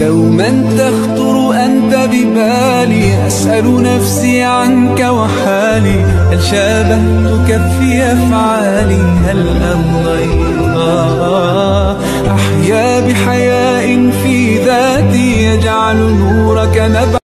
دوما تخطر أنت ببالي، أسأل نفسي عنك وحالي، هل شابهتك في أفعالي؟ هل أمضيت أحيا بحياء في ذاتي يجعل نورك نبع